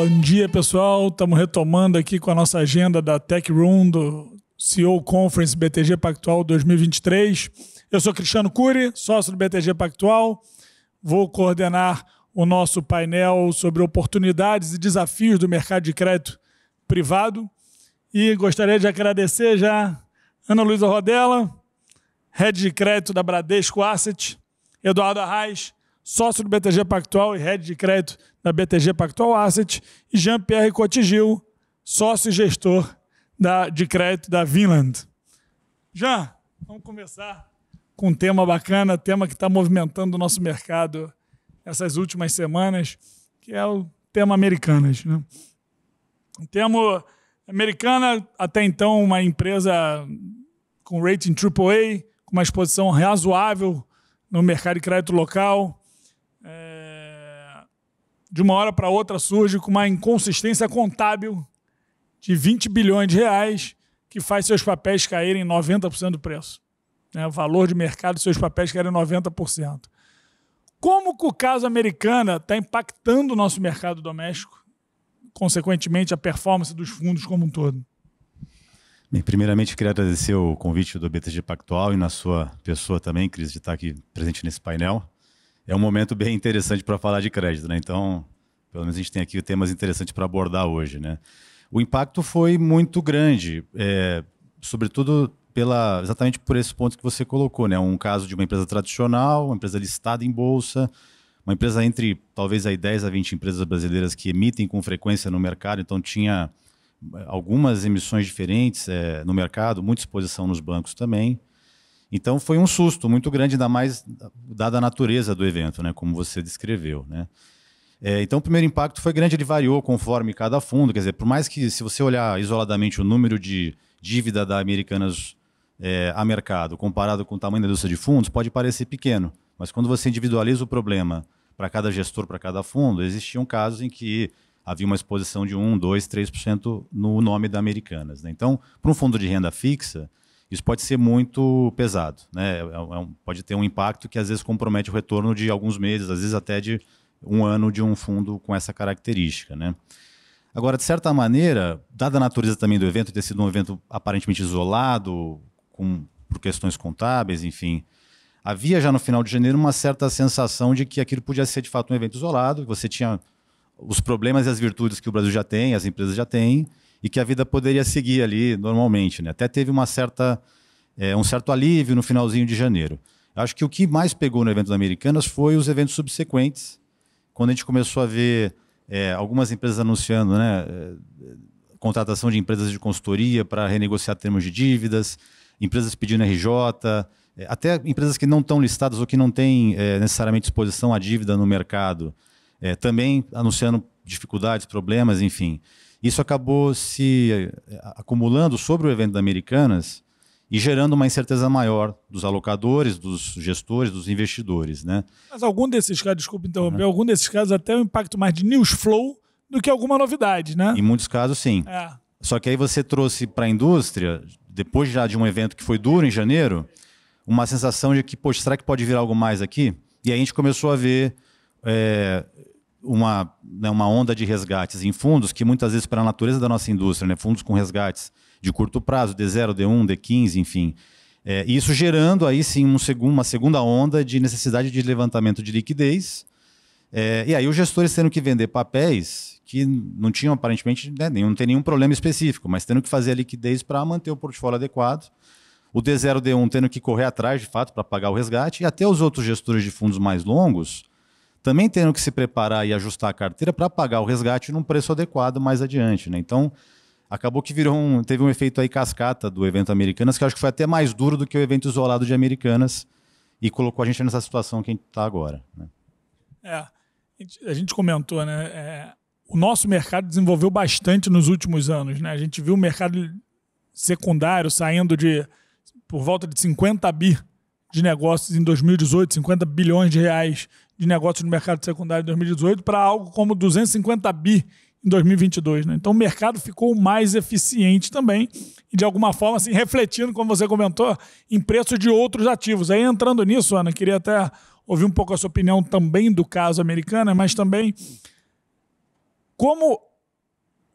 Bom dia, pessoal. Estamos retomando aqui com a nossa agenda da Tech Room, do CEO Conference BTG Pactual 2023. Eu sou Cristiano Cury, sócio do BTG Pactual. Vou coordenar o nosso painel sobre oportunidades e desafios do mercado de crédito privado. E gostaria de agradecer já Ana Luísa Rodela, Head de Crédito da Bradesco Asset, Eduardo Arraes, sócio do BTG Pactual e Head de Crédito da BTG Pactual Asset, e Jean-Pierre Cote Gil, sócio e gestor de crédito da Vinland. Jean, vamos começar com um tema bacana, tema que está movimentando o nosso mercado essas últimas semanas, que é o tema Americanas, né? O tema Americana, até então, uma empresa com rating AAA, com uma exposição razoável no mercado de crédito local, de uma hora para outra surge com uma inconsistência contábil de 20 bilhões de reais que faz seus papéis caírem 90% do preço. O valor de mercado de seus papéis caírem 90%. Como que o caso Americana está impactando o nosso mercado doméstico, consequentemente a performance dos fundos como um todo? Bem, primeiramente, eu queria agradecer o convite do BTG Pactual e na sua pessoa também, Cris, de estar aqui presente nesse painel. É um momento bem interessante para falar de crédito, né? Então, pelo menos a gente tem aqui temas interessantes para abordar hoje, né? O impacto foi muito grande, sobretudo exatamente por esse ponto que você colocou, né? Um caso de uma empresa tradicional, uma empresa listada em bolsa, uma empresa entre talvez aí 10 a 20 empresas brasileiras que emitem com frequência no mercado, então tinha algumas emissões diferentes no mercado, muita exposição nos bancos também. Então foi um susto muito grande, ainda mais dada a natureza do evento, né, como você descreveu, né? Então o primeiro impacto foi grande, ele variou conforme cada fundo, quer dizer, por mais que se você olhar isoladamente o número de dívida da Americanas a mercado, comparado com o tamanho da indústria de fundos, pode parecer pequeno, mas quando você individualiza o problema para cada gestor, para cada fundo, existiam casos em que havia uma exposição de 1, 2, 3% no nome da Americanas, né? Então, para um fundo de renda fixa, isso pode ser muito pesado, né? Pode ter um impacto que às vezes compromete o retorno de alguns meses, às vezes até de um ano de um fundo com essa característica, né? Agora, de certa maneira, dada a natureza também do evento, ter sido um evento aparentemente isolado, por questões contábeis, enfim, havia já no final de janeiro uma certa sensação de que aquilo podia ser de fato um evento isolado, que você tinha os problemas e as virtudes que o Brasil já tem, as empresas já têm, e que a vida poderia seguir ali normalmente, né? Até teve uma certa, um certo alívio no finalzinho de janeiro. Acho que o que mais pegou no evento da Americanas foi os eventos subsequentes, quando a gente começou a ver algumas empresas anunciando, né, contratação de empresas de consultoria para renegociar termos de dívidas, empresas pedindo RJ, até empresas que não estão listadas ou que não têm necessariamente exposição à dívida no mercado, também anunciando dificuldades, problemas, enfim. Isso acabou se acumulando sobre o evento da Americanas e gerando uma incerteza maior dos alocadores, dos gestores, dos investidores, né? Mas algum desses casos, desculpa interromper, algum desses casos até um impacto mais de news flow do que alguma novidade, né? Em muitos casos, sim. Só que aí você trouxe para a indústria, depois já de um evento que foi duro em janeiro, uma sensação de que, poxa, será que pode vir algo mais aqui? E aí a gente começou a ver uma onda de resgates em fundos que muitas vezes, para a natureza da nossa indústria, né, fundos com resgates de curto prazo, D0, D1, D15, enfim. Isso gerando aí sim uma segunda onda de necessidade de levantamento de liquidez. E aí os gestores tendo que vender papéis que não tinham aparentemente, né, não tem nenhum problema específico, mas tendo que fazer a liquidez para manter o portfólio adequado. O D0, D1 tendo que correr atrás de fato para pagar o resgate, e até os outros gestores de fundos mais longos também tendo que se preparar e ajustar a carteira para pagar o resgate num preço adequado mais adiante, né? Então, acabou que virou teve um efeito aí cascata do evento Americanas, que eu acho que foi até mais duro do que o evento isolado de Americanas e colocou a gente nessa situação que a gente está agora, né? A gente comentou, né? O nosso mercado desenvolveu bastante nos últimos anos, né? A gente viu o mercado secundário saindo de por volta de 50 bi de negócios em 2018, 50 bilhões de reais de negócios no mercado secundário em 2018 para algo como 250 bi em 2022. Né? Então o mercado ficou mais eficiente também e de alguma forma assim, refletindo, como você comentou, em preços de outros ativos. Aí entrando nisso, Ana, queria até ouvir um pouco a sua opinião também do caso Americana, mas também como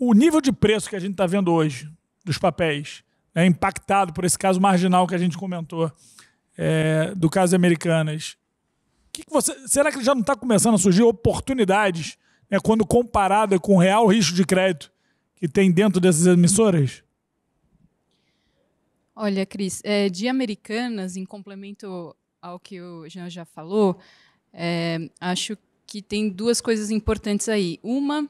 o nível de preço que a gente está vendo hoje dos papéis é impactado por esse caso marginal que a gente comentou, do caso Americanas. Será que já não está começando a surgir oportunidades, né, quando comparada com o real risco de crédito que tem dentro dessas emissoras? Olha, Cris, de Americanas, em complemento ao que o Jean já falou, acho que tem duas coisas importantes aí. Uma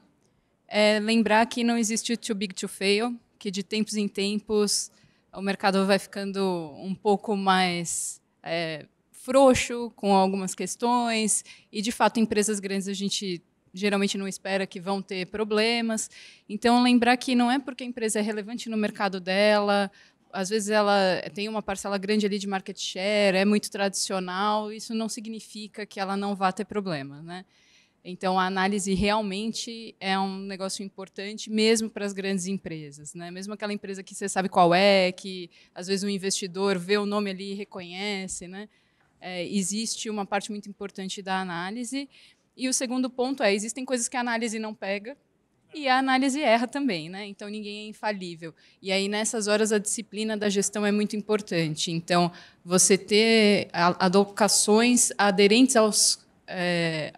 é lembrar que não existe too big to fail, que de tempos em tempos o mercado vai ficando um pouco mais frouxo com algumas questões e, de fato, empresas grandes a gente geralmente não espera que vão ter problemas. Então, lembrar que não é porque a empresa é relevante no mercado dela, às vezes ela tem uma parcela grande ali de market share, é muito tradicional, isso não significa que ela não vá ter problema, né? Então, a análise realmente é um negócio importante, mesmo para as grandes empresas, né? Mesmo aquela empresa que você sabe qual é, que às vezes o investidor vê o nome ali e reconhece, né? Existe uma parte muito importante da análise. E o segundo ponto é, existem coisas que a análise não pega, e a análise erra também, né? Então, ninguém é infalível. E aí, nessas horas, a disciplina da gestão é muito importante. Então, você ter alocações aderentes aos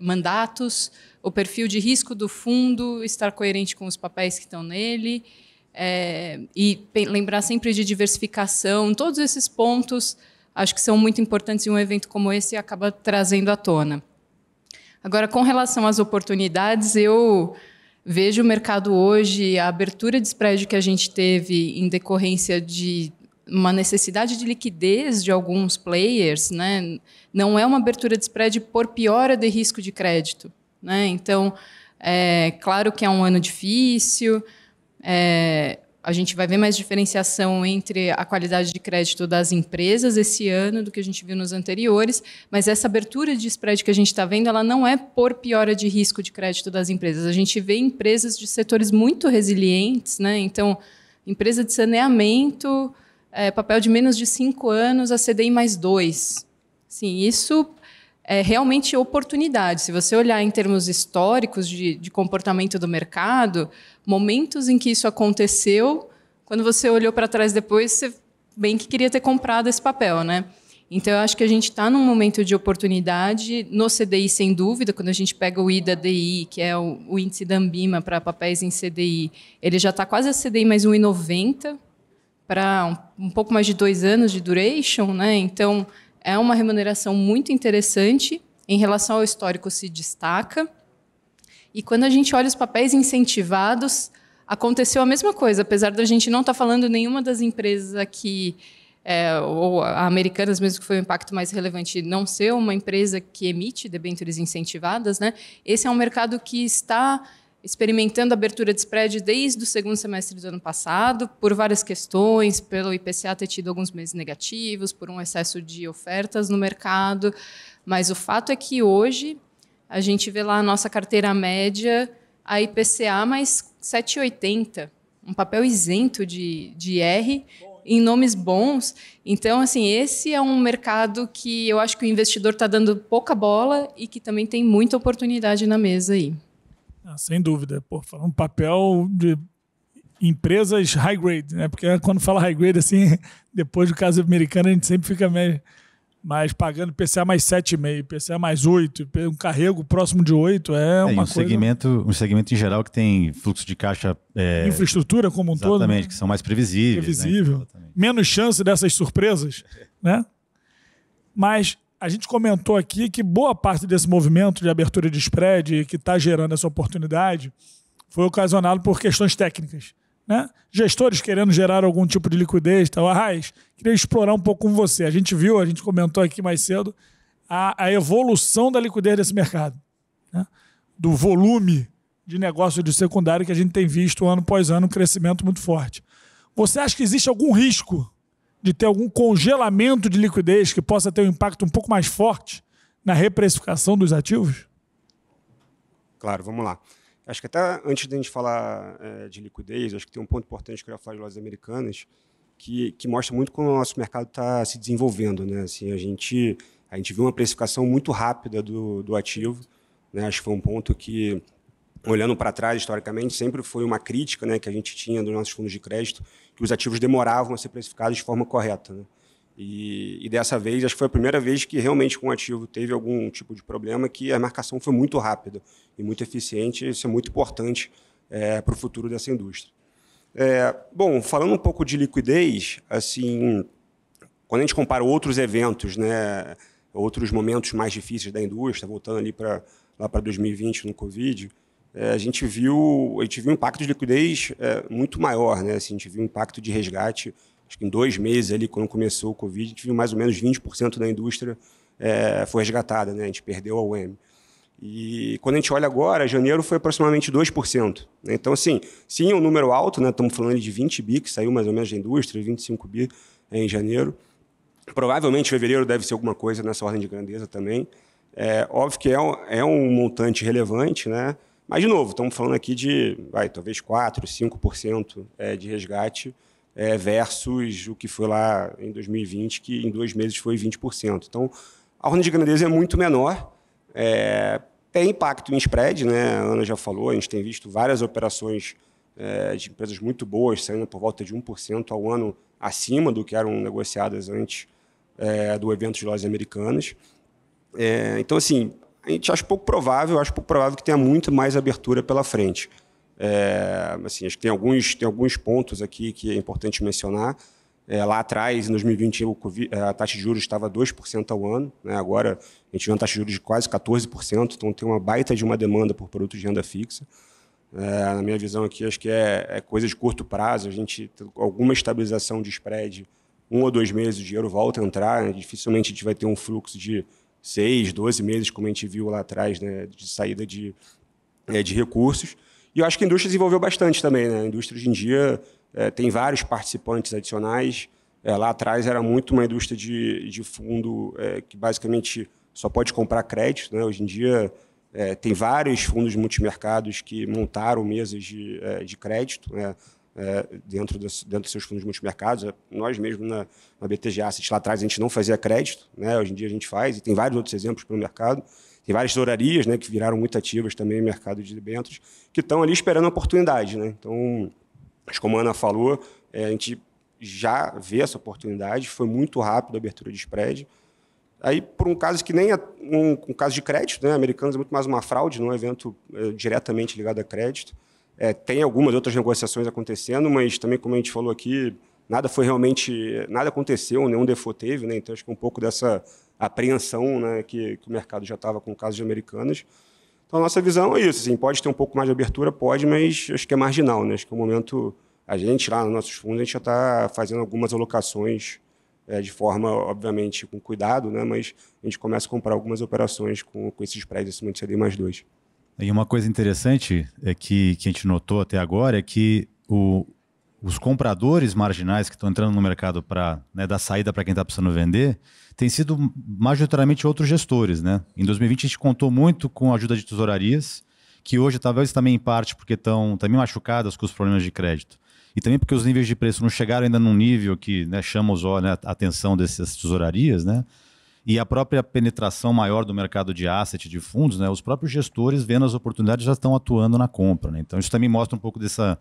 mandatos, o perfil de risco do fundo, estar coerente com os papéis que estão nele, e lembrar sempre de diversificação. Todos esses pontos acho que são muito importantes e um evento como esse acaba trazendo à tona. Agora, com relação às oportunidades, eu vejo o mercado hoje, a abertura de spread que a gente teve em decorrência de uma necessidade de liquidez de alguns players, né? Não é uma abertura de spread por piora de risco de crédito, né? Então, claro que é um ano difícil, a gente vai ver mais diferenciação entre a qualidade de crédito das empresas esse ano do que a gente viu nos anteriores, mas essa abertura de spread que a gente está vendo, ela não é por piora de risco de crédito das empresas. A gente vê empresas de setores muito resilientes, né? Então, empresa de saneamento, papel de menos de 5 anos, a CDI mais 2. Sim, isso é realmente oportunidade. Se você olhar em termos históricos de comportamento do mercado, momentos em que isso aconteceu, quando você olhou para trás depois, você bem que queria ter comprado esse papel, né? Então, eu acho que a gente está num momento de oportunidade. No CDI, sem dúvida, quando a gente pega o IDA DI, que é o índice da Anbima para papéis em CDI, ele já está quase a CDI mais 1,90 para um pouco mais de 2 anos de duration, né? Então, é uma remuneração muito interessante, em relação ao histórico se destaca. E quando a gente olha os papéis incentivados, aconteceu a mesma coisa, apesar da gente não estar falando nenhuma das empresas aqui, ou a Americanas, mesmo que foi o impacto mais relevante, não ser uma empresa que emite debêntures incentivadas, né? Esse é um mercado que está experimentando abertura de spread desde o segundo semestre do ano passado, por várias questões, pelo IPCA ter tido alguns meses negativos, por um excesso de ofertas no mercado. Mas o fato é que hoje a gente vê lá a nossa carteira média, a IPCA mais 7,80, um papel isento de IR, em nomes bons. Então, assim, esse é um mercado que eu acho que o investidor está dando pouca bola e que também tem muita oportunidade na mesa aí. Ah, sem dúvida. Pô, um papel de empresas high grade, né? Porque quando fala high grade, assim, depois do caso americano, a gente sempre fica mais pagando IPCA mais 7,5, IPCA mais 8, um carrego próximo de 8, uma coisa... Um segmento em geral que tem fluxo de caixa... Infraestrutura como um todo. Exatamente, né? Que são mais previsíveis. Previsível. Né? Menos chance dessas surpresas, né? Mas... A gente comentou aqui que boa parte desse movimento de abertura de spread que está gerando essa oportunidade foi ocasionado por questões técnicas, né? Gestores querendo gerar algum tipo de liquidez, tal. Arraes, queria explorar um pouco com você. A gente comentou aqui mais cedo, a evolução da liquidez desse mercado, né? Do volume de negócio de secundário que a gente tem visto ano após ano, um crescimento muito forte. Você acha que existe algum risco de ter algum congelamento de liquidez que possa ter um impacto um pouco mais forte na reprecificação dos ativos? Claro, vamos lá. Acho que até antes de a gente falar de liquidez, acho que tem um ponto importante que eu ia falar de lojas americanas, que mostra muito como o nosso mercado está se desenvolvendo, né? Assim, a gente viu uma precificação muito rápida do ativo, né? Acho que foi um ponto que olhando para trás, historicamente, sempre foi uma crítica, né, que a gente tinha dos nossos fundos de crédito, que os ativos demoravam a ser precificados de forma correta, né? E dessa vez, acho que foi a primeira vez que realmente um ativo teve algum tipo de problema, que a marcação foi muito rápida e muito eficiente. Isso é muito importante para o futuro dessa indústria. Bom, falando um pouco de liquidez, assim, quando a gente compara outros eventos, né, outros momentos mais difíceis da indústria, voltando ali lá para 2020 no Covid, a gente viu um impacto de liquidez muito maior, né? Assim, a gente viu um impacto de resgate. Acho que em 2 meses, ali, quando começou o Covid, a gente viu mais ou menos 20% da indústria foi resgatada, né? A gente perdeu a OM. E quando a gente olha agora, janeiro foi aproximadamente 2%. Né? Então, assim, sim, é um número alto, né? Estamos falando de 20 bi, que saiu mais ou menos da indústria, 25 bi em janeiro. Provavelmente, fevereiro deve ser alguma coisa nessa ordem de grandeza também. Óbvio que é um montante relevante, né? Mas, de novo, estamos falando aqui de talvez 4%, 5% de resgate, versus o que foi lá em 2020, que em 2 meses foi 20%. Então, a ordem de grandeza é muito menor, tem impacto em spread, né? A Ana já falou, a gente tem visto várias operações de empresas muito boas saindo por volta de 1% ao ano acima do que eram negociadas antes do evento de lojas americanas. Então, assim, a gente acho pouco provável que tenha muito mais abertura pela frente. Assim, acho que tem alguns pontos aqui que é importante mencionar. Lá atrás, em 2020, a taxa de juros estava 2% ao ano, né? Agora a gente vê uma taxa de juros de quase 14%, então tem uma baita de uma demanda por produtos de renda fixa. Na minha visão aqui, acho que é coisa de curto prazo. A gente tem alguma estabilização de spread, 1 ou 2 meses o dinheiro volta a entrar, né? Dificilmente a gente vai ter um fluxo de 6, 12 meses, como a gente viu lá atrás, né? De saída de recursos. E eu acho que a indústria desenvolveu bastante também, né? A indústria hoje em dia tem vários participantes adicionais. Lá atrás era muito uma indústria de fundo que basicamente só pode comprar crédito, né? Hoje em dia tem vários fundos multimercados que montaram mesas de crédito, né? Dentro dos seus fundos multimercados. Nós mesmos na BTG Asset lá atrás a gente não fazia crédito, né? Hoje em dia a gente faz, e tem vários outros exemplos pelo mercado. Tem várias tesourarias, né, que viraram muito ativas também no mercado de debêntures, que estão ali esperando a oportunidade, né? Então, como a Ana falou, a gente já vê essa oportunidade, foi muito rápido a abertura de spread. Aí, por um caso que nem é um caso de crédito, né? Americanas é muito mais uma fraude, não é um evento diretamente ligado a crédito. Tem algumas outras negociações acontecendo, mas também, como a gente falou aqui, nada aconteceu, nenhum default teve, né? Então, acho que um pouco dessa apreensão, né, que o mercado já estava com o caso de Americanas. Então, a nossa visão é isso. Assim, pode ter um pouco mais de abertura, pode, mas acho que é marginal, né? Acho que no momento, a gente lá nos nossos fundos, a gente já está fazendo algumas alocações de forma, obviamente, com cuidado, né? Mas a gente começa a comprar algumas operações com esses spreads acima de CDI mais 2. E uma coisa interessante é que a gente notou até agora é que os compradores marginais que estão entrando no mercado para, né, dar saída para quem está precisando vender, têm sido majoritariamente outros gestores, né? Em 2020, a gente contou muito com a ajuda de tesourarias, que hoje talvez também em parte porque estão também machucadas com os problemas de crédito. E também porque os níveis de preço não chegaram ainda num nível que, né, chama a atenção dessas tesourarias, né? E a própria penetração maior do mercado de asset, de fundos, né? Os próprios gestores, vendo as oportunidades, já estão atuando na compra, né? Então, isso também mostra um pouco dessa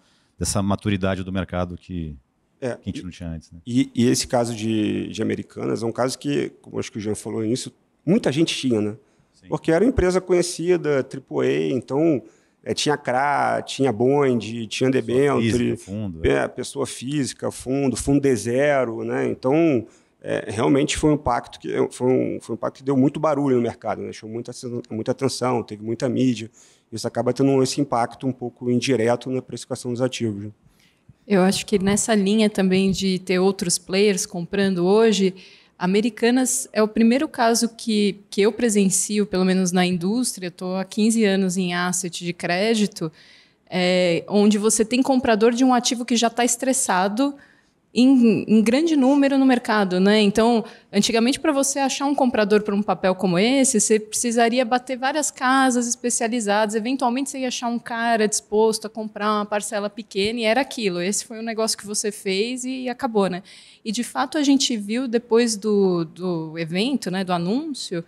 maturidade do mercado que a gente não tinha antes. Né? E esse caso de Americanas é um caso que, como acho que o Jean falou nisso, muita gente tinha, né? Sim. Porque era uma empresa conhecida, AAA, então tinha CRA, tinha bond, tinha debênture, pessoa física, fundo D0, né? Então, realmente foi um impacto que deu muito barulho no mercado, né? Deixou muita atenção, teve muita mídia. Isso acaba tendo esse impacto um pouco indireto na precificação dos ativos. Eu acho que nessa linha também de ter outros players comprando hoje, Americanas é o primeiro caso que eu presencio, pelo menos na indústria. Estou há 15 anos em asset de crédito, onde você tem comprador de um ativo que já está estressado em grande número no mercado, né? Então, antigamente, para você achar um comprador para um papel como esse, você precisaria bater várias casas especializadas, eventualmente você ia achar um cara disposto a comprar uma parcela pequena, e era aquilo. Esse foi um negócio que você fez e acabou, né? E, de fato, a gente viu, depois do evento, né, do anúncio,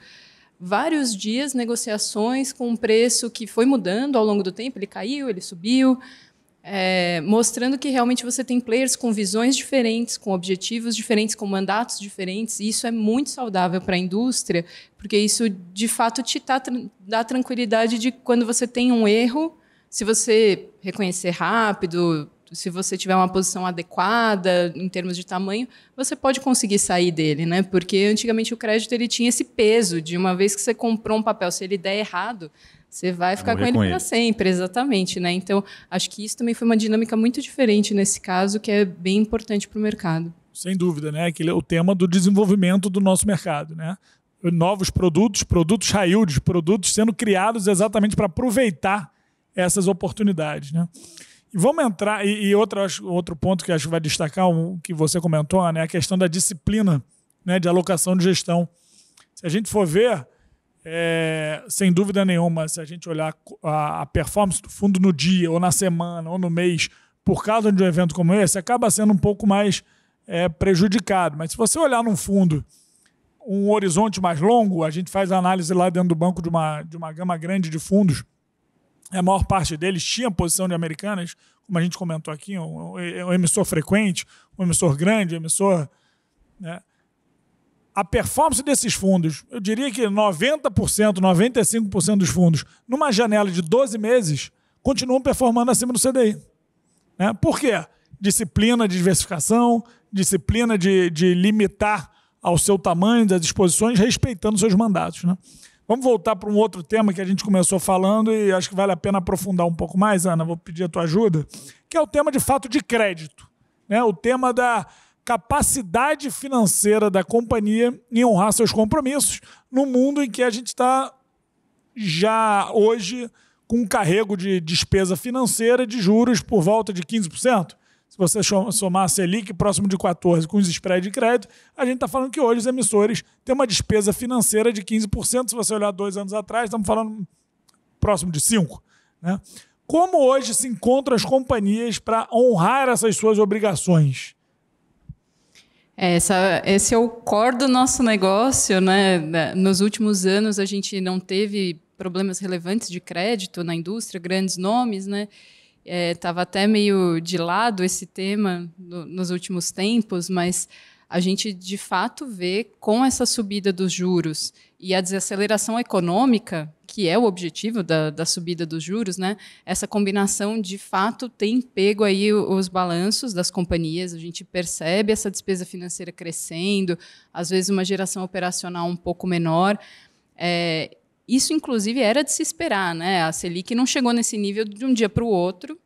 vários dias, negociações com um preço que foi mudando ao longo do tempo, ele caiu, ele subiu, mostrando que realmente você tem players com visões diferentes, com objetivos diferentes, com mandatos diferentes, e isso é muito saudável para a indústria, porque isso, de fato, te dá tranquilidade de quando você tem um erro, se você reconhecer rápido, se você tiver uma posição adequada em termos de tamanho, você pode conseguir sair dele, né? Porque antigamente o crédito ele tinha esse peso de uma vez que você comprou um papel, se ele der errado, você vai ficar com ele para sempre, exatamente, né? Então, acho que isso também foi uma dinâmica muito diferente nesse caso, que é bem importante para o mercado. Sem dúvida, né? Que é o tema do desenvolvimento do nosso mercado, né? Novos produtos, produtos high yield, produtos sendo criados exatamente para aproveitar essas oportunidades, né? Vamos entrar, outro ponto que acho que vai destacar, que você comentou, né, a questão da disciplina, né, de alocação de gestão. Se a gente for ver, sem dúvida nenhuma, se a gente olhar a performance do fundo no dia, ou na semana, ou no mês, por causa de um evento como esse, acaba sendo um pouco mais prejudicado. Mas se você olhar num fundo, um horizonte mais longo, a gente faz análise lá dentro do banco de uma gama grande de fundos, a maior parte deles tinha posição de Americanas, como a gente comentou aqui, um emissor frequente, um emissor grande, um emissor... Né? A performance desses fundos, eu diria que 90%, 95% dos fundos, numa janela de 12 meses, continuam performando acima do CDI. Né? Por quê? Disciplina de diversificação, disciplina de limitar ao seu tamanho das exposições, respeitando seus mandatos, né? Vamos voltar para um outro tema que a gente começou falando e acho que vale a pena aprofundar um pouco mais, Ana, vou pedir a tua ajuda, que é o tema de fato de crédito, né? O tema da capacidade financeira da companhia em honrar seus compromissos no mundo em que a gente está já hoje com um carrego de despesa financeira de juros por volta de 15%. Se você somar a Selic próximo de 14% com os spreads de crédito, a gente está falando que hoje os emissores têm uma despesa financeira de 15%. Se você olhar 2 anos atrás, estamos falando próximo de 5%. Né? Como hoje se encontram as companhias para honrar essas suas obrigações? Esse é o core do nosso negócio, né? Nos últimos anos, a gente não teve problemas relevantes de crédito na indústria, grandes nomes, né? Estava até meio de lado esse tema nos últimos tempos, mas a gente, de fato, vê com essa subida dos juros e a desaceleração econômica, que é o objetivo da subida dos juros, né? Essa combinação, de fato, tem pego aí os balanços das companhias. A gente percebe essa despesa financeira crescendo, às vezes uma geração operacional um pouco menor. Isso, inclusive, era de se esperar, né? A Selic não chegou nesse nível de um dia para o outro.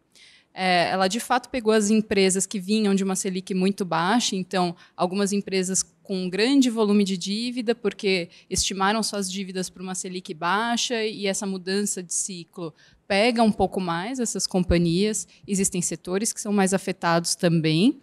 Ela, de fato, pegou as empresas que vinham de uma Selic muito baixa, então, algumas empresas com um grande volume de dívida, porque estimaram suas dívidas para uma Selic baixa e essa mudança de ciclo pega um pouco mais essas companhias. Existem setores que são mais afetados também,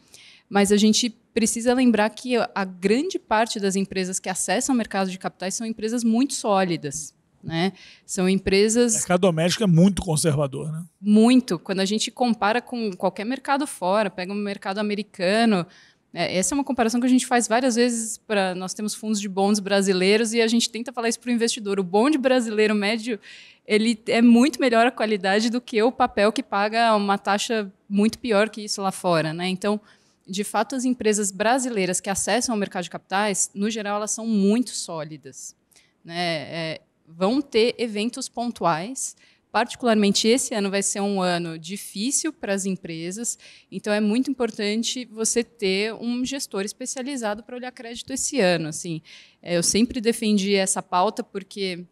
mas a gente precisa lembrar que a grande parte das empresas que acessam o mercado de capitais são empresas muito sólidas, né? São empresas... O mercado doméstico é muito conservador, né? Muito. Quando a gente compara com qualquer mercado fora, pega um mercado americano, essa é uma comparação que a gente faz várias vezes. Nós temos fundos de bonds brasileiros e a gente tenta falar isso para o investidor. O bond brasileiro médio ele é muito melhor a qualidade do que o papel que paga uma taxa muito pior que isso lá fora, né? Então, de fato, as empresas brasileiras que acessam o mercado de capitais, no geral, elas são muito sólidas, né? Vão ter eventos pontuais, particularmente esse ano vai ser um ano difícil para as empresas, então é muito importante você ter um gestor especializado para olhar crédito esse ano. Assim, eu sempre defendi essa pauta porque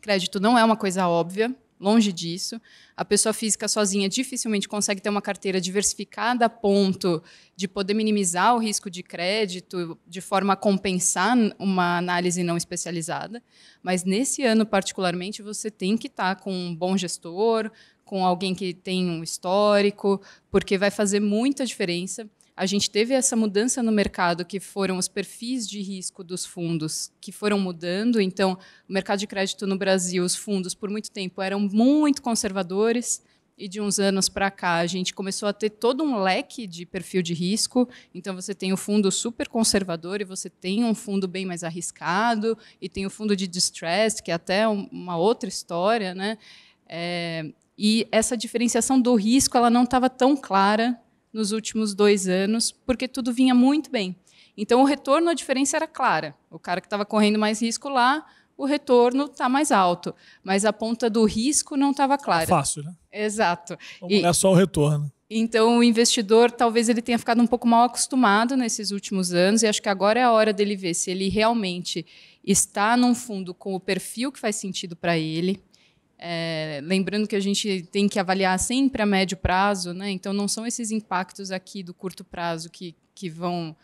crédito não é uma coisa óbvia, longe disso. A pessoa física sozinha dificilmente consegue ter uma carteira diversificada a ponto de poder minimizar o risco de crédito de forma a compensar uma análise não especializada. Mas, nesse ano, particularmente, você tem que estar com um bom gestor, com alguém que tem um histórico, porque vai fazer muita diferença. A gente teve essa mudança no mercado, que foram os perfis de risco dos fundos que foram mudando. Então, o mercado de crédito no Brasil, os fundos, por muito tempo, eram muito conservadores. e de uns anos para cá a gente começou a ter todo um leque de perfil de risco. Então você tem o fundo super conservador e você tem um fundo bem mais arriscado e tem o fundo de distress, que é até uma outra história, né? E essa diferenciação do risco ela não estava tão clara nos últimos 2 anos, porque tudo vinha muito bem. Então, o retorno, a diferença era clara. O cara que estava correndo mais risco lá, o retorno está mais alto. Mas a ponta do risco não estava clara. Fácil, né? Exato. Não é só o retorno. Então, o investidor, talvez ele tenha ficado um pouco mal acostumado nesses últimos anos, e acho que agora é a hora dele ver se ele realmente está num fundo com o perfil que faz sentido para ele. Lembrando que a gente tem que avaliar sempre a médio prazo, né? Então, não são esses impactos aqui do curto prazo que vão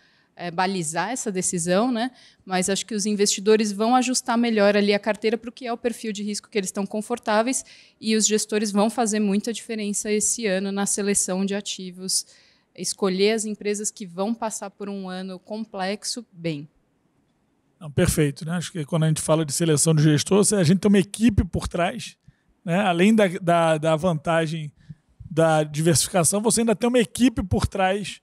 balizar essa decisão, né? Mas acho que os investidores vão ajustar melhor ali a carteira para o que é o perfil de risco que eles estão confortáveis, e os gestores vão fazer muita diferença esse ano na seleção de ativos, escolher as empresas que vão passar por um ano complexo bem. Não, perfeito, né? Acho que quando a gente fala de seleção de gestor, a gente tem uma equipe por trás, né? Além da vantagem da diversificação, você ainda tem uma equipe por trás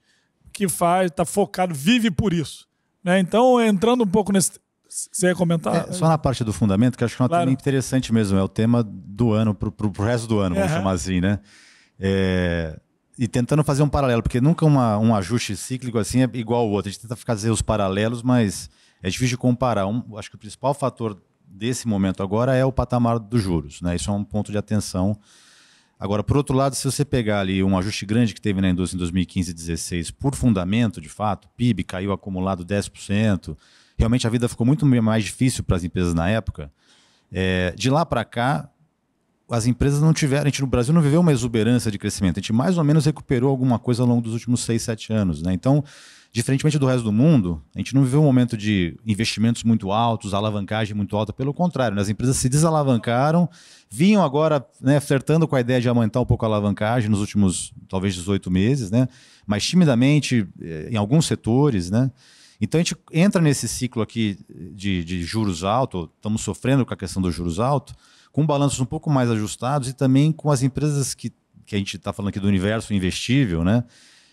que faz, está focado, vive por isso, né? Então, entrando um pouco nesse... Você ia comentar? Só na parte do fundamento, que acho que é um tema interessante mesmo, é o tema do ano, para o resto do ano, vamos chamar assim, né? E tentando fazer um paralelo, porque nunca um ajuste cíclico assim é igual ao outro. A gente tenta fazer os paralelos, mas é difícil de comparar. Acho que o principal fator desse momento agora é o patamar dos juros, né? Isso é um ponto de atenção. Agora, por outro lado, se você pegar ali um ajuste grande que teve na indústria em 2015 e 2016 por fundamento, de fato, PIB caiu acumulado 10%, realmente a vida ficou muito mais difícil para as empresas na época. De lá para cá, as empresas não tiveram... A gente no Brasil não viveu uma exuberância de crescimento. A gente mais ou menos recuperou alguma coisa ao longo dos últimos 6, 7 anos, né? Então, diferentemente do resto do mundo, a gente não viveu um momento de investimentos muito altos, alavancagem muito alta. Pelo contrário, né? As empresas se desalavancaram, vinham agora, né, flertando com a ideia de aumentar um pouco a alavancagem nos últimos, talvez, 18 meses, né? Mas timidamente, em alguns setores, né? Então, a gente entra nesse ciclo aqui de juros altos, estamos sofrendo com a questão dos juros altos, com balanços um pouco mais ajustados e também com as empresas que a gente está falando aqui do universo investível, né?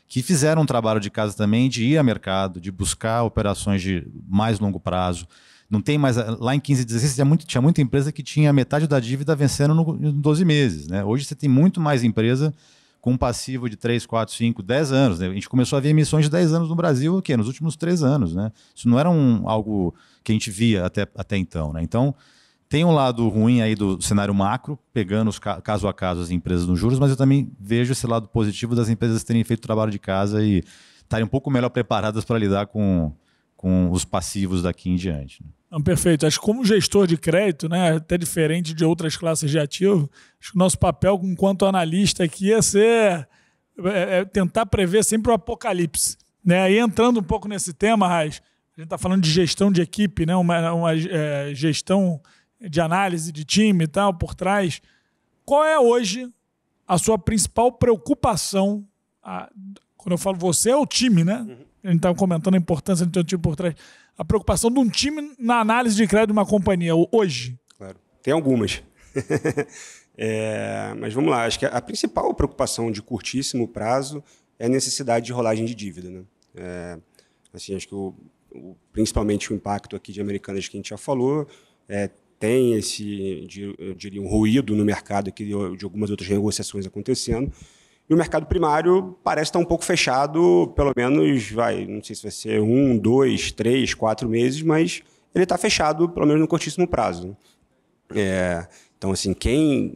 Que fizeram um trabalho de casa também de ir a mercado, de buscar operações de mais longo prazo. Não tem mais... Lá em 15, 16, tinha muita empresa que tinha metade da dívida vencendo em 12 meses, né? Hoje você tem muito mais empresa com um passivo de 3, 4, 5, 10 anos. Né? A gente começou a ver emissões de 10 anos no Brasil, o quê? Nos últimos 3 anos. Né? Isso não era algo que a gente via até então. Né? Então, tem um lado ruim aí do cenário macro, pegando caso a caso as empresas nos juros, mas eu também vejo esse lado positivo das empresas terem feito o trabalho de casa e estarem um pouco melhor preparadas para lidar com os passivos daqui em diante. Né? Não, perfeito. Acho que como gestor de crédito, né, até diferente de outras classes de ativo, acho que o nosso papel enquanto analista aqui é ser tentar prever sempre o apocalipse. Né? E entrando um pouco nesse tema, Arraes, a gente está falando de gestão de equipe, né? uma gestão de análise de time e tal, por trás. Qual é hoje a sua principal preocupação? Quando eu falo você, é o time, né? Uhum. A gente estava comentando a importância de ter um time por trás. A preocupação de um time na análise de crédito de uma companhia, hoje? Claro, tem algumas. Mas vamos lá, acho que a principal preocupação de curtíssimo prazo é a necessidade de rolagem de dívida, né? Acho que principalmente o impacto aqui de Americanas que a gente já falou, tem esse, eu diria, um ruído no mercado aqui de algumas outras negociações acontecendo. E o mercado primário parece estar um pouco fechado, pelo menos, não sei se vai ser 1, 2, 3, 4 meses, mas ele está fechado, pelo menos no curtíssimo prazo. Então, assim,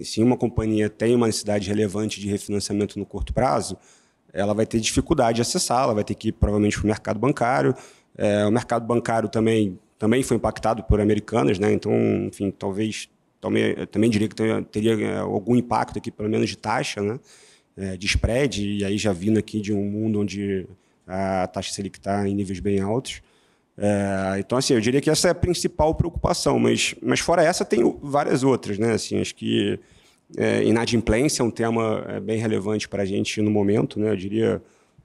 se uma companhia tem uma necessidade relevante de refinanciamento no curto prazo, ela vai ter dificuldade de acessar, ela vai ter que ir provavelmente para o mercado bancário. O mercado bancário também foi impactado por Americanas, né? Então, enfim, também diria que teria algum impacto aqui, pelo menos de taxa, né? De spread, e aí já vindo aqui de um mundo onde a taxa Selic está em níveis bem altos. Então, assim, eu diria que essa é a principal preocupação, mas fora essa tem várias outras, né? Assim, acho que inadimplência é um tema bem relevante para a gente no momento, né? Eu diria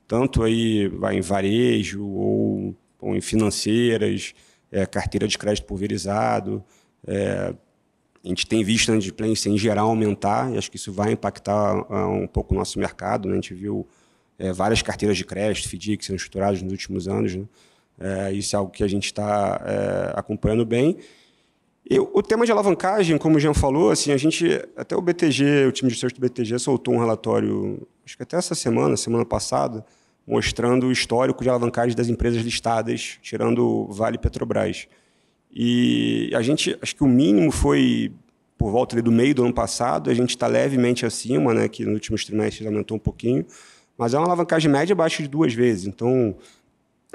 tanto aí em varejo ou em financeiras, carteira de crédito pulverizado, A gente tem visto a inadimplência em geral aumentar e acho que isso vai impactar um pouco o nosso mercado, né? A gente viu várias carteiras de crédito, FIDC, sendo estruturadas nos últimos anos, né? Isso é algo que a gente está acompanhando bem. E o tema de alavancagem, como o Jean falou, assim, a gente, até o BTG, o time de serviço do BTG soltou um relatório, acho que até essa semana, semana passada, mostrando o histórico de alavancagem das empresas listadas, tirando Vale e Petrobras. E a gente, acho que o mínimo foi por volta ali do meio do ano passado, a gente está levemente acima, né, que nos últimos trimestres aumentou um pouquinho, mas é uma alavancagem média abaixo de 2 vezes. Então,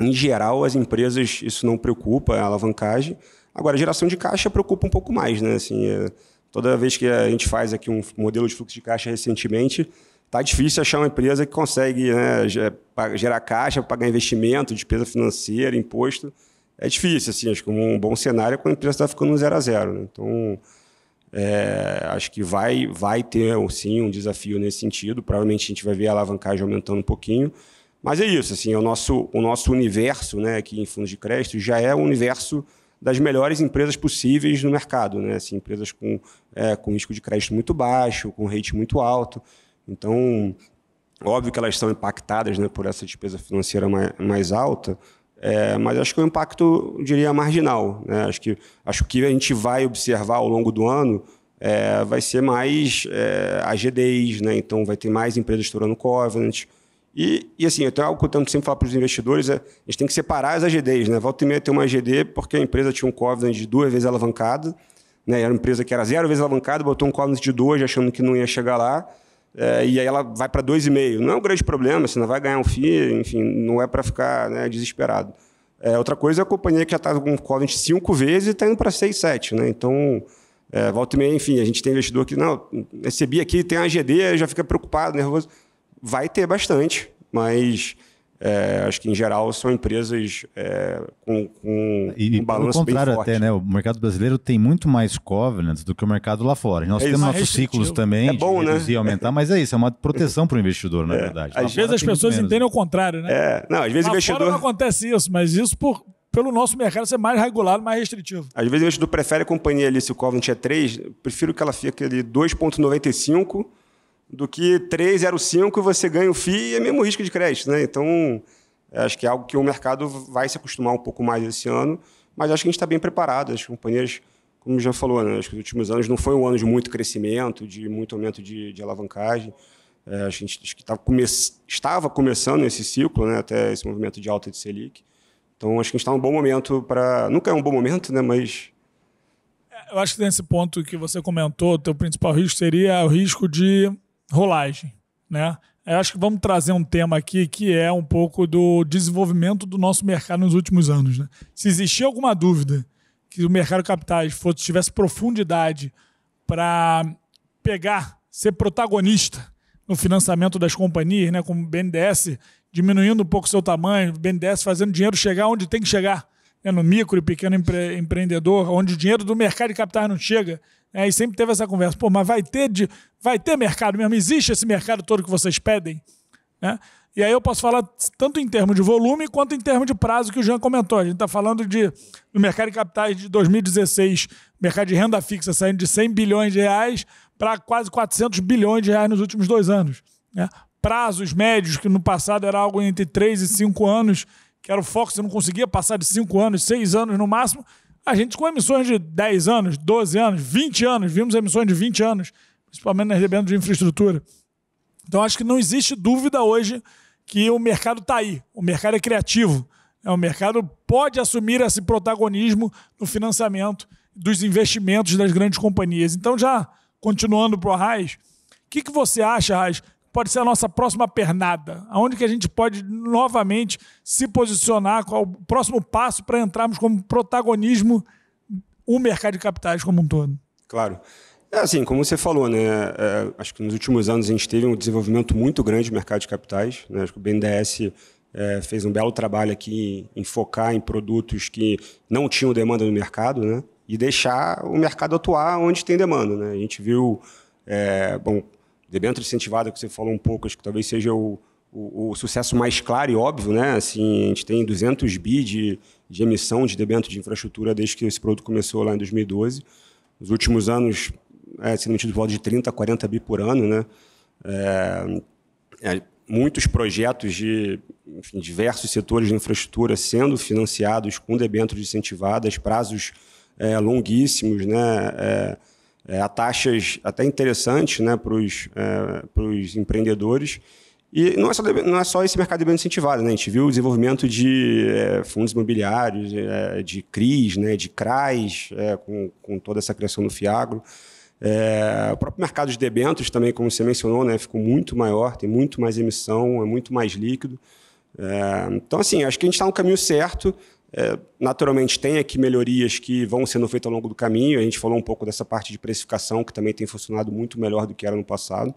em geral, as empresas, isso não preocupa, a alavancagem. Agora, a geração de caixa preocupa um pouco mais, né? Assim, toda vez que a gente faz aqui um modelo de fluxo de caixa recentemente, está difícil achar uma empresa que consegue, né, gerar caixa, pagar investimento, despesa financeira, imposto. É difícil, assim, acho que um bom cenário é quando a empresa está ficando no 0 a 0. Né? Então, acho que vai ter, sim, um desafio nesse sentido. Provavelmente a gente vai ver a alavancagem aumentando um pouquinho. Mas é isso, assim, o nosso universo, né, aqui em fundos de crédito já é o universo das melhores empresas possíveis no mercado. Né? Assim, empresas com risco de crédito muito baixo, com rate muito alto. Então, óbvio que elas são impactadas, né, por essa despesa financeira mais alta, mas acho que o impacto, eu diria, marginal. Né? Acho que a gente vai observar ao longo do ano vai ser mais AGDs, né? Então vai ter mais empresas estourando covenant. E assim, até algo que eu tento sempre falar para os investidores a gente tem que separar as AGDs. Né? Volta e meia tem uma AGD porque a empresa tinha um covenant de 2 vezes alavancado, né? Era uma empresa que era 0 vezes alavancada, botou um covenant de 2 achando que não ia chegar lá, e aí ela vai para 2,5. Não é um grande problema, você não vai ganhar um FII, enfim, não é para ficar, né, desesperado. Outra coisa é a companhia que já está com covenant 5 vezes e está indo para 6, 7. Né? Então, volta e meia, enfim, a gente tem investidor que, não, recebi aqui, tem a AGD, já fica preocupado, nervoso. Vai ter bastante, mas acho que, em geral, são empresas com um balanço bem forte. E, pelo contrário, até, né? O mercado brasileiro tem muito mais covenants do que o mercado lá fora. Nós temos nossos ciclos também, bom, de reduzir, né? Aumentar, mas é isso, é uma proteção para o investidor, na verdade. Às vezes as pessoas entendem o contrário, né? Não, às vezes o investidor... Fora não acontece isso, mas isso pelo nosso mercado ser mais regulado, mais restritivo. Às vezes o investidor prefere a companhia ali, se o covenant é 3, prefiro que ela fique ali 2,95%, do que 3,05 você ganha o FII e é mesmo risco de crédito. Né? Então, acho que é algo que o mercado vai se acostumar um pouco mais esse ano, mas acho que a gente está bem preparado. As companhias, como já falou, né? Acho que os últimos anos não foi um ano de muito crescimento, de muito aumento de alavancagem. A gente estava começando esse ciclo, né? Até esse movimento de alta de Selic. Então, acho que a gente está num bom momento para... Nunca é um bom momento, né? Mas... Eu acho que nesse ponto que você comentou, o teu principal risco seria o risco de... rolagem, né? Eu acho que vamos trazer um tema aqui que é um pouco do desenvolvimento do nosso mercado nos últimos anos, né? Se existia alguma dúvida que o mercado de capitais tivesse profundidade para pegar, ser protagonista no financiamento das companhias, né? Como o BNDES diminuindo um pouco o seu tamanho, o BNDES fazendo dinheiro chegar onde tem que chegar, né? No micro e pequeno empreendedor, onde o dinheiro do mercado de capitais não chega. E sempre teve essa conversa, pô, mas vai ter mercado mesmo? Existe esse mercado todo que vocês pedem? Né? E aí eu posso falar tanto em termos de volume quanto em termos de prazo que o Jean comentou. A gente está falando do mercado de capitais de 2016, mercado de renda fixa saindo de 100 bilhões de reais para quase 400 bilhões de reais nos últimos 2 anos. Né? Prazos médios, que no passado era algo entre 3 e 5 anos, que era o foco, você não conseguia passar de 5 anos, 6 anos no máximo. A gente, com emissões de 10 anos, 12 anos, 20 anos, vimos emissões de 20 anos, principalmente nas rebendas de infraestrutura. Então, acho que não existe dúvida hoje que o mercado está aí, o mercado é criativo, o mercado pode assumir esse protagonismo no financiamento dos investimentos das grandes companhias. Então, já continuando para o Arraes, o que você acha, Arraes, pode ser a nossa próxima pernada? Aonde que a gente pode novamente se posicionar? Qual o próximo passo para entrarmos como protagonismo o mercado de capitais como um todo? Claro. Assim, como você falou, né? Acho que nos últimos anos a gente teve um desenvolvimento muito grande do mercado de capitais. Né? Acho que o BNDES fez um belo trabalho aqui em focar em produtos que não tinham demanda no mercado, né? E deixar o mercado atuar onde tem demanda. Né? A gente viu... Debênture incentivada, que você falou um pouco, acho que talvez seja o sucesso mais claro e óbvio, né? Assim, a gente tem 200 bi de emissão de debênture de infraestrutura desde que esse produto começou lá em 2012. Nos últimos anos, se emitido por volta de 30, 40 bi por ano, né? Muitos projetos de diversos setores de infraestrutura sendo financiados com debêntures incentivadas, prazos longuíssimos, né? A taxas até interessantes, né, para os empreendedores. E não é só esse mercado de bem incentivado, né? A gente viu o desenvolvimento de fundos imobiliários, de CRIs, né, de CRAs, com toda essa criação do FIAGRO. O próprio mercado de debêntures também, como você mencionou, né, ficou muito maior, tem muito mais emissão, é muito mais líquido. Então, assim, acho que a gente está no caminho certo. Naturalmente, tem aqui melhorias que vão sendo feitas ao longo do caminho. A gente falou um pouco dessa parte de precificação, que também tem funcionado muito melhor do que era no passado.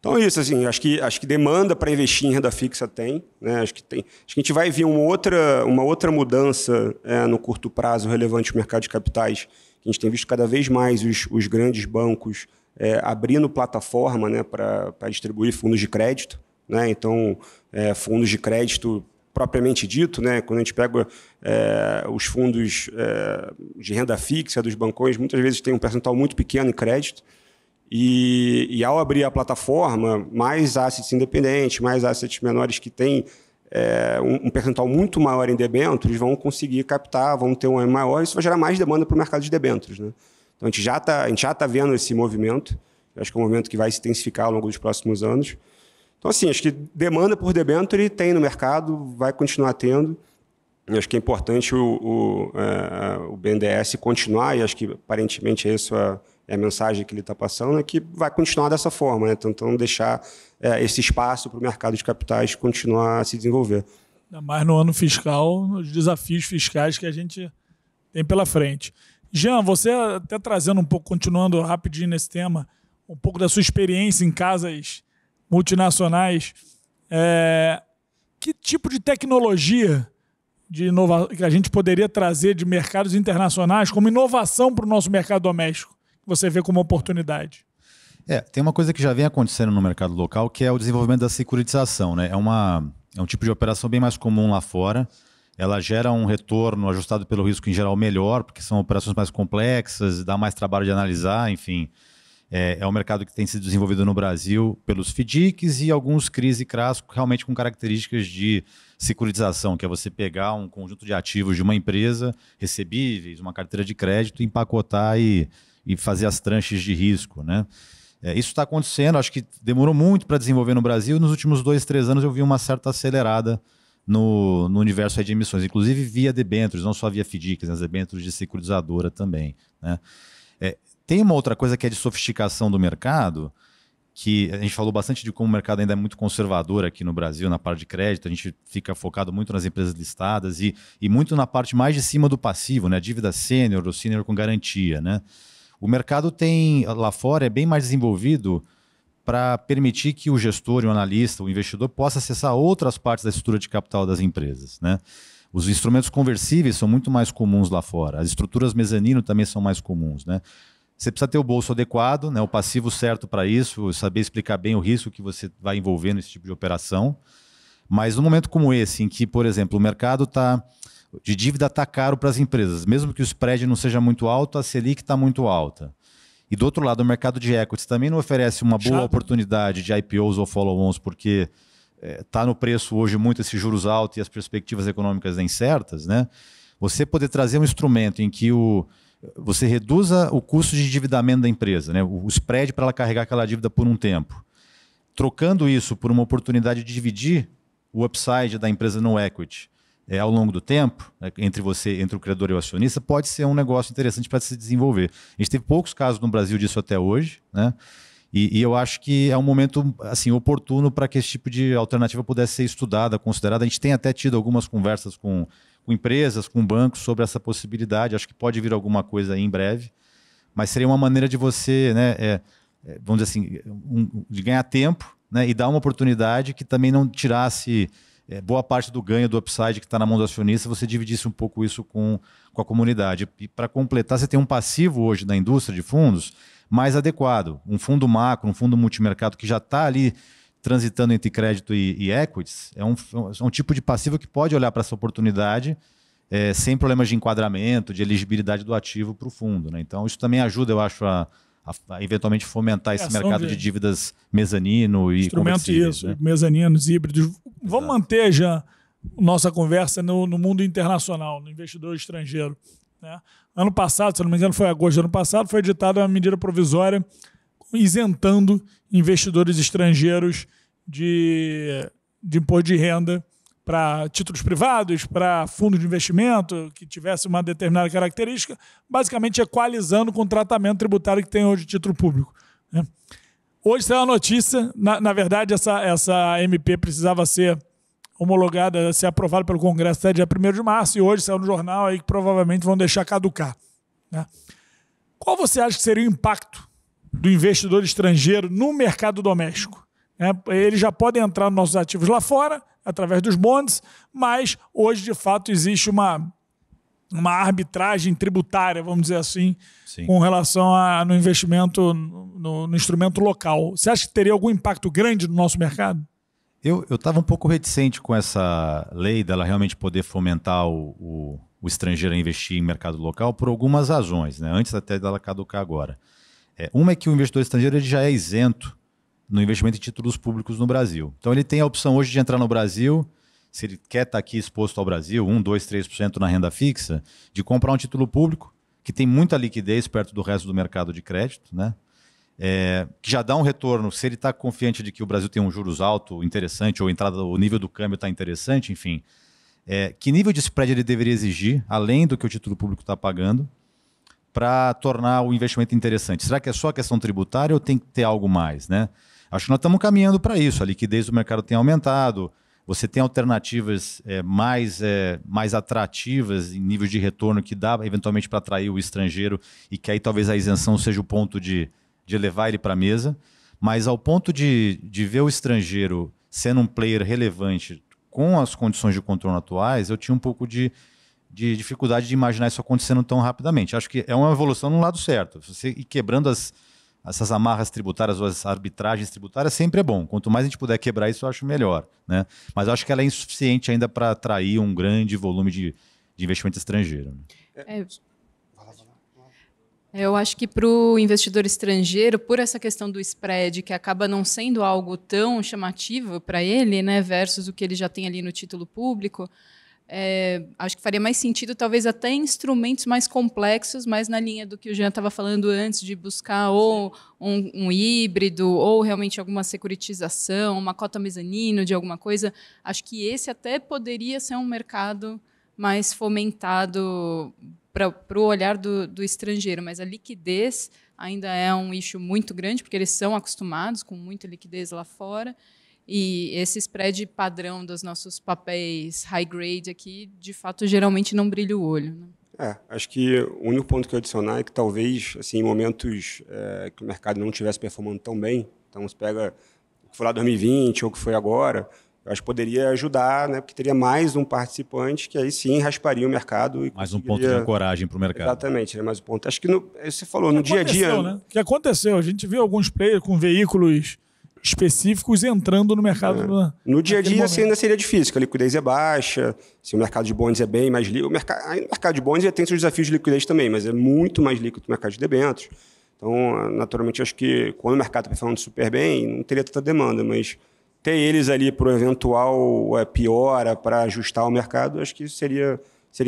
Então, isso, assim, acho que demanda para investir em renda fixa tem, né? Acho que a gente vai ver uma outra mudança no curto prazo relevante no mercado de capitais. A gente tem visto cada vez mais os grandes bancos abrindo plataforma, né, para distribuir fundos de crédito, né? Então, fundos de crédito propriamente dito, né? Quando a gente pega os fundos de renda fixa dos bancões, muitas vezes tem um percentual muito pequeno em crédito. E ao abrir a plataforma, mais assets independentes, mais assets menores que têm um percentual muito maior em debêntures vão conseguir captar, vão ter um M maior, isso vai gerar mais demanda para o mercado de debêntures, né? Então, a gente já está vendo esse movimento. Eu acho que é um movimento que vai se intensificar ao longo dos próximos anos. Então, assim, acho que demanda por debênture tem no mercado, vai continuar tendo. Eu acho que é importante o BNDES continuar, e acho que aparentemente isso é a mensagem que ele está passando, é que vai continuar dessa forma, né? Tentando deixar esse espaço para o mercado de capitais continuar a se desenvolver. Ainda mais no ano fiscal, nos desafios fiscais que a gente tem pela frente. Jean, você até trazendo um pouco, continuando rapidinho nesse tema, um pouco da sua experiência em casas multinacionais, que tipo de tecnologia que a gente poderia trazer de mercados internacionais como inovação para o nosso mercado doméstico, que você vê como oportunidade? Tem uma coisa que já vem acontecendo no mercado local, que é o desenvolvimento da securitização, né? É um tipo de operação bem mais comum lá fora. Ela gera um retorno ajustado pelo risco, em geral, melhor, porque são operações mais complexas, dá mais trabalho de analisar, enfim. É um mercado que tem sido desenvolvido no Brasil pelos FIDCs e alguns CRIs e CRAs, realmente com características de securitização, que é você pegar um conjunto de ativos de uma empresa, recebíveis, uma carteira de crédito, empacotar e fazer as tranches de risco, né? Isso está acontecendo, acho que demorou muito para desenvolver no Brasil. Nos últimos 2, 3 anos eu vi uma certa acelerada no universo de emissões, inclusive via debêntures, não só via FIDCs, né? As debêntures de securitizadora também, né? Tem uma outra coisa que é de sofisticação do mercado, que a gente falou bastante de como o mercado ainda é muito conservador aqui no Brasil, na parte de crédito. A gente fica focado muito nas empresas listadas e muito na parte mais de cima do passivo, né? Dívida sênior, o sênior com garantia, né? O mercado tem, lá fora, é bem mais desenvolvido para permitir que o gestor, o analista, o investidor possa acessar outras partes da estrutura de capital das empresas, né? Os instrumentos conversíveis são muito mais comuns lá fora. As estruturas mezanino também são mais comuns, né? Você precisa ter o bolso adequado, né, o passivo certo para isso, saber explicar bem o risco que você vai envolver nesse tipo de operação. Mas num momento como esse, em que, por exemplo, o mercado de dívida está caro para as empresas, mesmo que o spread não seja muito alto, a Selic está muito alta. E do outro lado, o mercado de equities também não oferece uma boa oportunidade de IPOs ou follow-ons, porque está no preço hoje muito esses juros altos e as perspectivas econômicas incertas, né? Você poder trazer um instrumento em que você reduza o custo de endividamento da empresa, né? O spread para ela carregar aquela dívida por um tempo. Trocando isso por uma oportunidade de dividir o upside da empresa no equity ao longo do tempo, né, entre o credor e o acionista, pode ser um negócio interessante para se desenvolver. A gente teve poucos casos no Brasil disso até hoje, né? E eu acho que é um momento assim, oportuno para que esse tipo de alternativa pudesse ser estudada, considerada. A gente tem até tido algumas conversas com empresas, com bancos, sobre essa possibilidade. Acho que pode vir alguma coisa aí em breve, mas seria uma maneira de você, né, vamos dizer assim, de ganhar tempo, né, e dar uma oportunidade que também não tirasse boa parte do ganho do upside que está na mão do acionista, você dividisse um pouco isso com a comunidade. E para completar, você tem um passivo hoje na indústria de fundos mais adequado, um fundo macro, um fundo multimercado que já está ali transitando entre crédito e equities, é um tipo de passivo que pode olhar para essa oportunidade sem problemas de enquadramento, de elegibilidade do ativo para o fundo, né? Então, isso também ajuda, eu acho, a eventualmente fomentar esse mercado de dívidas mezanino e conversíveis. Né? Mezaninos, híbridos. Vamos manter já nossa conversa no mundo internacional, no investidor estrangeiro, né? Ano passado, se não me engano, foi agosto do ano passado, foi editada uma medida provisória isentando investidores estrangeiros de imposto de renda para títulos privados, para fundos de investimento que tivesse uma determinada característica, basicamente equalizando com o tratamento tributário que tem hoje o título público, né? Hoje saiu a notícia, na verdade essa MP precisava ser homologada, ser aprovada pelo Congresso até dia 1º de março, e hoje saiu no jornal aí que provavelmente vão deixar caducar, né? Qual você acha que seria o impacto do investidor estrangeiro no mercado doméstico? Eles já podem entrar nos nossos ativos lá fora, através dos bonds, mas hoje, de fato, existe uma arbitragem tributária, vamos dizer assim, sim, com relação no investimento no instrumento local. Você acha que teria algum impacto grande no nosso mercado? Eu estava um pouco reticente com essa lei dela realmente poder fomentar o estrangeiro a investir em mercado local por algumas razões, né? Antes até dela caducar agora. Uma é que o investidor estrangeiro ele já é isento no investimento em títulos públicos no Brasil. Então ele tem a opção hoje de entrar no Brasil, se ele quer estar aqui exposto ao Brasil, 1%, 2%, 3% na renda fixa, de comprar um título público que tem muita liquidez perto do resto do mercado de crédito, né? Que já dá um retorno, se ele está confiante de que o Brasil tem um juros alto interessante, ou o nível do câmbio está interessante, enfim. Que nível de spread ele deveria exigir, além do que o título público está pagando, para tornar o investimento interessante? Será que é só a questão tributária ou tem que ter algo mais, né? Acho que nós estamos caminhando para isso. A liquidez do mercado tem aumentado, você tem alternativas mais atrativas em níveis de retorno que dá eventualmente para atrair o estrangeiro e que aí talvez a isenção seja o ponto de levar ele para a mesa. Mas ao ponto de ver o estrangeiro sendo um player relevante com as condições de contorno atuais, eu tinha um pouco de dificuldade de imaginar isso acontecendo tão rapidamente. Acho que é uma evolução no lado certo. Você ir quebrando essas amarras tributárias ou as arbitragens tributárias sempre é bom. Quanto mais a gente puder quebrar isso, eu acho melhor, né? Mas eu acho que ela é insuficiente ainda para atrair um grande volume de investimento estrangeiro. Eu acho que para o investidor estrangeiro, por essa questão do spread, que acaba não sendo algo tão chamativo para ele, né, versus o que ele já tem ali no título público, acho que faria mais sentido, talvez até em instrumentos mais complexos, mais na linha do que o Jean estava falando antes, de buscar ou um híbrido, ou realmente alguma securitização, uma cota mezanino de alguma coisa. Acho que esse até poderia ser um mercado mais fomentado para o olhar do estrangeiro, mas a liquidez ainda é um issue muito grande, porque eles são acostumados com muita liquidez lá fora. E esse spread padrão dos nossos papéis high grade aqui, de fato, geralmente não brilha o olho, né? Acho que o único ponto que eu adicionar é que talvez, assim, em momentos que o mercado não estivesse performando tão bem, então se pega o que foi lá em 2020 ou o que foi agora, eu acho que poderia ajudar, né? Porque teria mais um participante que aí sim rasparia o mercado. E mais um ponto de ancoragem para o mercado. Exatamente, mais um ponto. Acho que você falou, no dia a dia, né? O que aconteceu? A gente viu alguns players com veículos específicos entrando no mercado. No dia a dia, assim, ainda seria difícil, porque a liquidez é baixa, assim, o mercado de bonds é bem mais líquido. O mercado de bonds tem seus desafios de liquidez também, mas é muito mais líquido que o mercado de debêntures. Então, naturalmente, acho que quando o mercado está performando super bem, não teria tanta demanda, mas ter eles ali para o eventual piora, para ajustar o mercado, acho que isso seria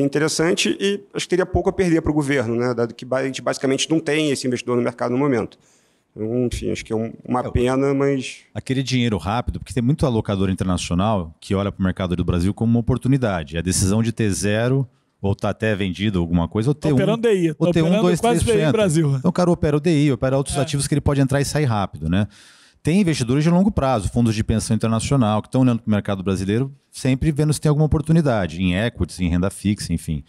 interessante e acho que teria pouco a perder para o governo, né? Dado que a gente basicamente não tem esse investidor no mercado no momento. Enfim, acho que é uma pena, mas... Aquele dinheiro rápido, porque tem muito alocador internacional que olha para o mercado do Brasil como uma oportunidade. A decisão de ter zero, ou estar até vendido alguma coisa, ou ter DI. Ou ter 1, 2, 3%. Brasil. Então o cara opera o DI, opera outros ativos que ele pode entrar e sair rápido, né? Tem investidores de longo prazo, fundos de pensão internacional, que estão olhando para o mercado brasileiro, sempre vendo se tem alguma oportunidade, em equities, em renda fixa, enfim.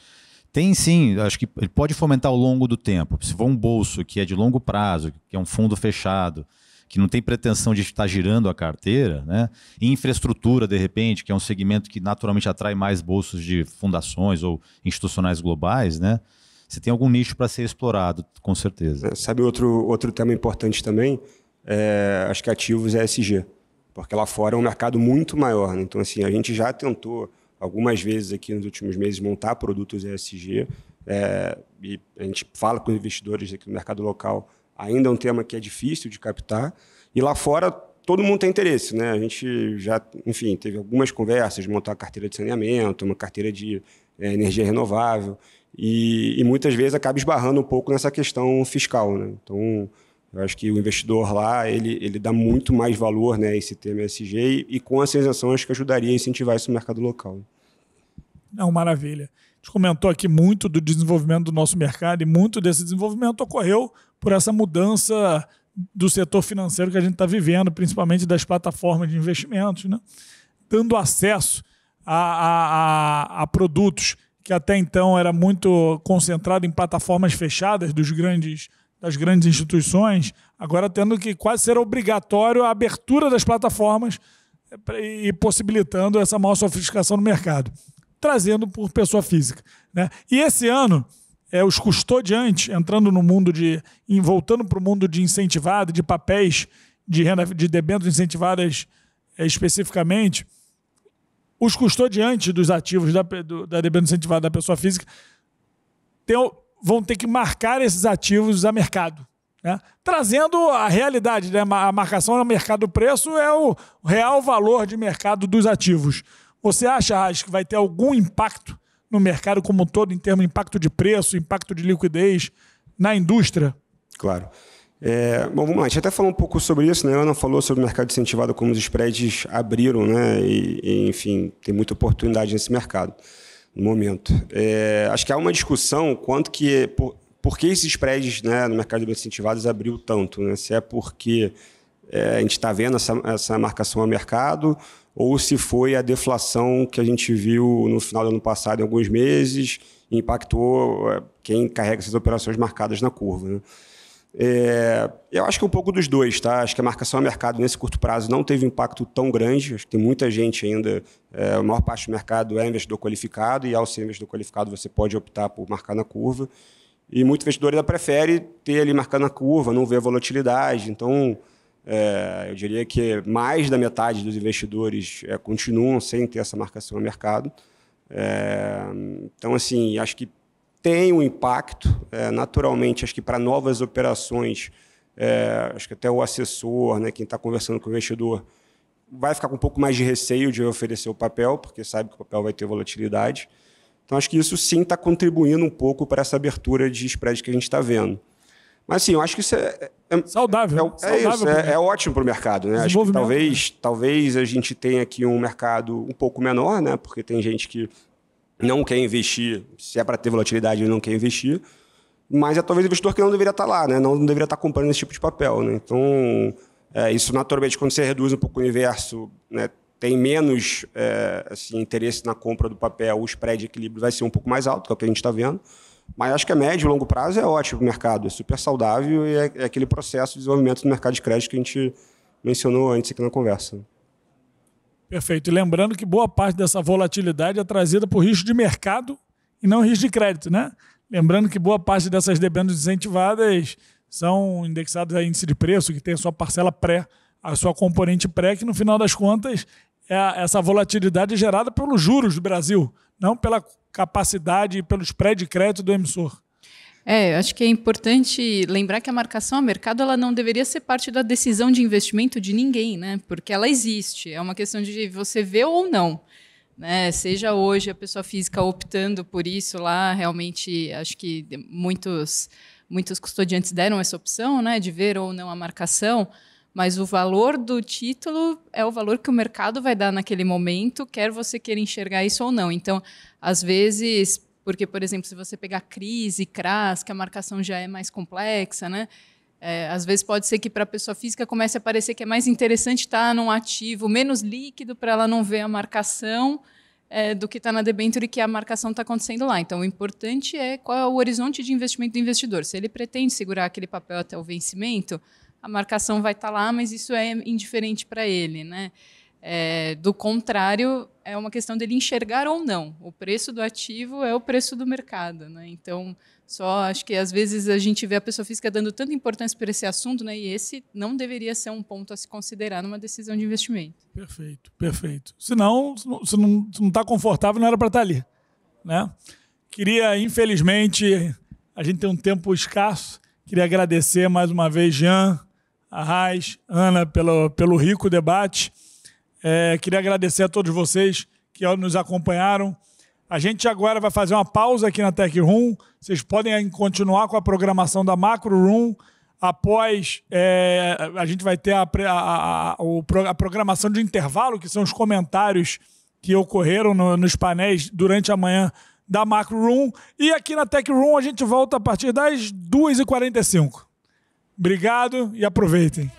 Tem sim, acho que ele pode fomentar ao longo do tempo. Se for um bolso que é de longo prazo, que é um fundo fechado, que não tem pretensão de estar girando a carteira, né? E infraestrutura, de repente, que é um segmento que naturalmente atrai mais bolsos de fundações ou institucionais globais, né? Você tem algum nicho para ser explorado, com certeza. Sabe outro tema importante também? Acho que ativos ESG, porque lá fora é um mercado muito maior, né? Então, assim, a gente já tentou algumas vezes aqui nos últimos meses, montar produtos ESG. E a gente fala com investidores aqui no mercado local, ainda é um tema que é difícil de captar. E lá fora, todo mundo tem interesse, né? A gente já, enfim, teve algumas conversas de montar uma carteira de saneamento, uma carteira de energia renovável. E muitas vezes acaba esbarrando um pouco nessa questão fiscal, né? Então, eu acho que o investidor lá, ele dá muito mais valor, né, a esse tema ESG e com as isenções, acho que ajudaria a incentivar isso no mercado local. Não, maravilha. A gente comentou aqui muito do desenvolvimento do nosso mercado e muito desse desenvolvimento ocorreu por essa mudança do setor financeiro que a gente está vivendo, principalmente das plataformas de investimentos, né? Dando acesso a produtos que até então era muito concentrado em plataformas fechadas das grandes instituições, agora tendo que quase ser obrigatório a abertura das plataformas e possibilitando essa maior sofisticação no mercado, trazendo por pessoa física, né? E esse ano, os custodiantes entrando no mundo voltando para o mundo de incentivado, de papéis, de debêntures incentivadas especificamente, os custodiantes dos ativos da debênture incentivada da pessoa física vão ter que marcar esses ativos a mercado, né? Trazendo a realidade, né? A marcação a mercado do preço é o real valor de mercado dos ativos. Você acha, Arraes, que vai ter algum impacto no mercado como um todo, em termos de impacto de preço, impacto de liquidez na indústria? Claro. Bom, vamos lá, a gente até falou um pouco sobre isso, né? A Ana falou sobre o mercado incentivado, como os spreads abriram, né? E enfim, tem muita oportunidade nesse mercado no momento. Acho que há uma discussão quanto que por que esses spreads, né, no mercado de bens incentivados abriu tanto, né? Se é porque a gente está vendo essa marcação a mercado ou se foi a deflação que a gente viu no final do ano passado em alguns meses e impactou quem carrega essas operações marcadas na curva, né? Eu acho que um pouco dos dois, tá? Acho que a marcação a mercado nesse curto prazo não teve um impacto tão grande. Acho que tem muita gente ainda, a maior parte do mercado é investidor qualificado e ao ser investidor qualificado você pode optar por marcar na curva e muito investidor ainda prefere ter ali marcado na curva, não ver a volatilidade. Então, eu diria que mais da metade dos investidores continuam sem ter essa marcação a mercado. Então, assim, acho que tem um impacto, naturalmente, acho que para novas operações, acho que até o assessor, né, quem está conversando com o investidor, vai ficar com um pouco mais de receio de oferecer o papel, porque sabe que o papel vai ter volatilidade. Então, acho que isso sim está contribuindo um pouco para essa abertura de spread que a gente está vendo. Mas, assim, eu acho que isso é saudável. É ótimo para o mercado, né? Acho que talvez a gente tenha aqui um mercado um pouco menor, né? Porque tem gente que não quer investir, se é para ter volatilidade, ele não quer investir, mas é talvez o investidor que não deveria estar lá, né? Não deveria estar comprando esse tipo de papel, né? Então, isso naturalmente, quando você reduz um pouco o universo, né, tem menos assim, interesse na compra do papel, o spread de equilíbrio vai ser um pouco mais alto, que é o que a gente está vendo, mas acho que a médio e longo prazo é ótimo para o mercado, é super saudável e é aquele processo de desenvolvimento do mercado de crédito que a gente mencionou antes aqui na conversa. Perfeito. E lembrando que boa parte dessa volatilidade é trazida por risco de mercado e não risco de crédito, né? Lembrando que boa parte dessas debêntures incentivadas são indexadas a índice de preço, que tem a sua parcela pré, a sua componente pré, que no final das contas, essa volatilidade é gerada pelos juros do Brasil, não pela capacidade e pelo spread de crédito do emissor. Acho que é importante lembrar que a marcação a mercado ela não deveria ser parte da decisão de investimento de ninguém, né? Porque ela existe, é uma questão de você ver ou não, né? Seja hoje a pessoa física optando por isso lá, realmente acho que muitos custodiantes deram essa opção, né? De ver ou não a marcação, mas o valor do título é o valor que o mercado vai dar naquele momento, quer você queira enxergar isso ou não. Então, às vezes... Porque, por exemplo, se você pegar CRIs e CRAs, que a marcação já é mais complexa, né? Às vezes pode ser que para a pessoa física comece a parecer que é mais interessante estar num ativo menos líquido para ela não ver a marcação do que está na debênture que a marcação está acontecendo lá. Então, o importante é qual é o horizonte de investimento do investidor. Se ele pretende segurar aquele papel até o vencimento, a marcação vai estar lá, mas isso é indiferente para ele, né? Do contrário, é uma questão dele enxergar ou não. O preço do ativo é o preço do mercado, né? Então, só acho que às vezes a gente vê a pessoa física dando tanta importância para esse assunto, né? E esse não deveria ser um ponto a se considerar numa decisão de investimento. Perfeito, perfeito. Senão, se não está confortável, não era para estar ali, né? Queria, infelizmente, a gente tem um tempo escasso. Queria agradecer mais uma vez, Jean, Arraes, Ana, pelo rico debate. Queria agradecer a todos vocês que nos acompanharam. A gente agora vai fazer uma pausa aqui na Tech Room. Vocês podem continuar com a programação da Macro Room. Após, a gente vai ter a programação de intervalo, que são os comentários que ocorreram nos painéis durante a manhã da Macro Room. E aqui na Tech Room a gente volta a partir das 2h45. Obrigado e aproveitem.